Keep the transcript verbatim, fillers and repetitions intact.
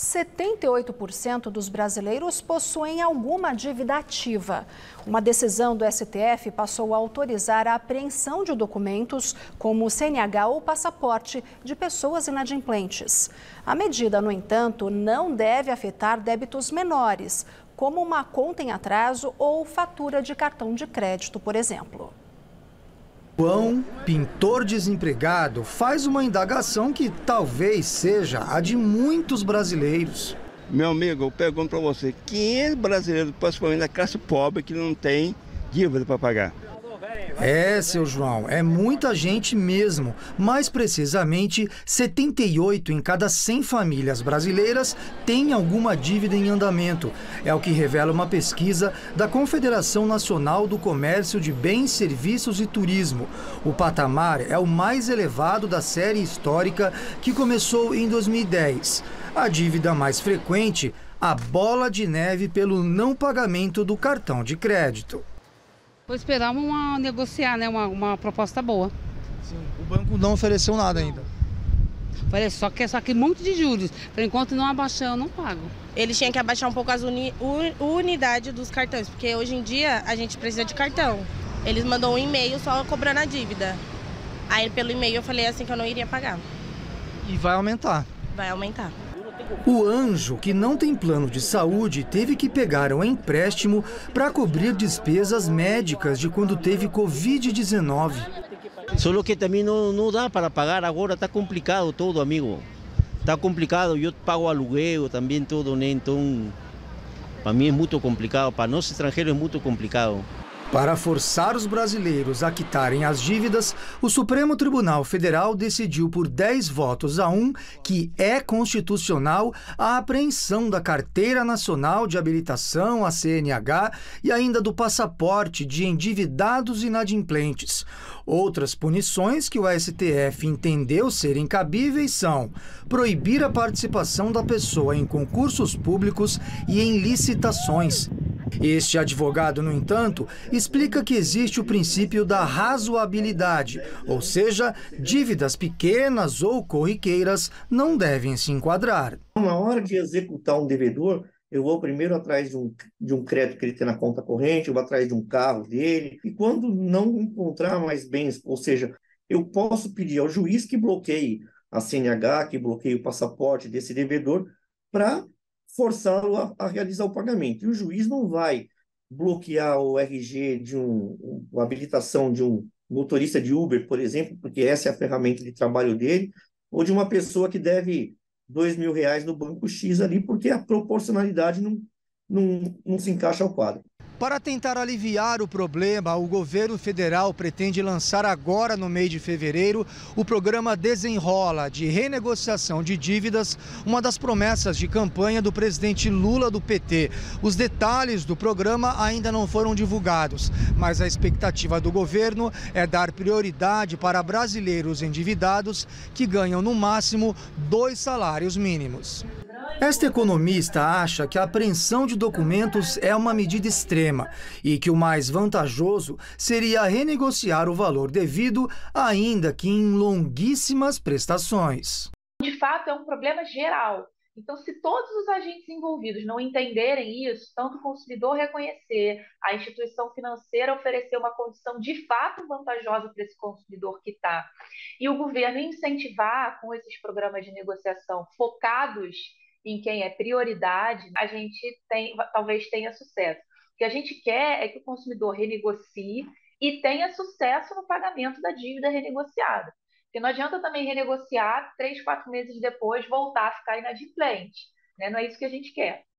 setenta e oito por cento dos brasileiros possuem alguma dívida ativa. Uma decisão do S T F passou a autorizar a apreensão de documentos como o C N H ou passaporte de pessoas inadimplentes. A medida, no entanto, não deve afetar débitos menores, como uma conta em atraso ou fatura de cartão de crédito, por exemplo. João, pintor desempregado, faz uma indagação que talvez seja a de muitos brasileiros. Meu amigo, eu pergunto para você, quem é brasileiro, principalmente da classe pobre, que não tem dívida para pagar? É, seu João, é muita gente mesmo. Mais precisamente, setenta e oito em cada cem famílias brasileiras têm alguma dívida em andamento. É o que revela uma pesquisa da Confederação Nacional do Comércio de Bens, Serviços e Turismo. O patamar é o mais elevado da série histórica, que começou em dois mil e dez. A dívida mais frequente, a bola de neve pelo não pagamento do cartão de crédito. Vou esperar uma, negociar, né, uma, uma proposta boa. Sim, o banco não ofereceu nada ainda? Falei, só que, só que um monte de juros. Por enquanto não abaixando, eu não pago. Eles tinham que abaixar um pouco as uni, unidade dos cartões, porque hoje em dia a gente precisa de cartão. Eles mandou um e-mail só cobrando a dívida. Aí pelo e-mail eu falei assim que eu não iria pagar. E vai aumentar? Vai aumentar. O anjo, que não tem plano de saúde, teve que pegar um empréstimo para cobrir despesas médicas de quando teve covid dezenove. Só que também não, não dá para pagar agora, está complicado tudo, amigo. Está complicado, eu pago aluguel também, tudo, né? Então, para mim é muito complicado, para nós estrangeiros é muito complicado. Para forçar os brasileiros a quitarem as dívidas, o Supremo Tribunal Federal decidiu por dez votos a um que é constitucional a apreensão da Carteira Nacional de Habilitação, a C N H, e ainda do passaporte de endividados inadimplentes. Outras punições que o S T F entendeu serem cabíveis são proibir a participação da pessoa em concursos públicos e em licitações. Este advogado, no entanto, explica que existe o princípio da razoabilidade, ou seja, dívidas pequenas ou corriqueiras não devem se enquadrar. Na hora de executar um devedor, eu vou primeiro atrás de um, de um crédito que ele tem na conta corrente, eu vou atrás de um carro dele, e quando não encontrar mais bens, ou seja, eu posso pedir ao juiz que bloqueie a C N H, que bloqueie o passaporte desse devedor, para forçá-lo a, a realizar o pagamento. E o juiz não vai bloquear o R G de um, a habilitação de um motorista de Uber, por exemplo, porque essa é a ferramenta de trabalho dele, ou de uma pessoa que deve dois mil reais no banco X ali, porque a proporcionalidade não, não, não se encaixa ao quadro. Para tentar aliviar o problema, o governo federal pretende lançar agora, no mês de fevereiro, o programa Desenrola, de renegociação de dívidas, uma das promessas de campanha do presidente Lula do P T. Os detalhes do programa ainda não foram divulgados, mas a expectativa do governo é dar prioridade para brasileiros endividados que ganham, no máximo, dois salários mínimos. Esta economista acha que a apreensão de documentos é uma medida extrema e que o mais vantajoso seria renegociar o valor devido, ainda que em longuíssimas prestações. De fato, é um problema geral. Então, se todos os agentes envolvidos não entenderem isso, tanto o consumidor reconhecer, a instituição financeira oferecer uma condição de fato vantajosa para esse consumidor que está, e o governo incentivar com esses programas de negociação focados em quem é prioridade, a gente tem, talvez tenha sucesso. O que a gente quer é que o consumidor renegocie e tenha sucesso no pagamento da dívida renegociada. Porque não adianta também renegociar três, quatro meses depois, voltar a ficar inadimplente, né? Não é isso que a gente quer.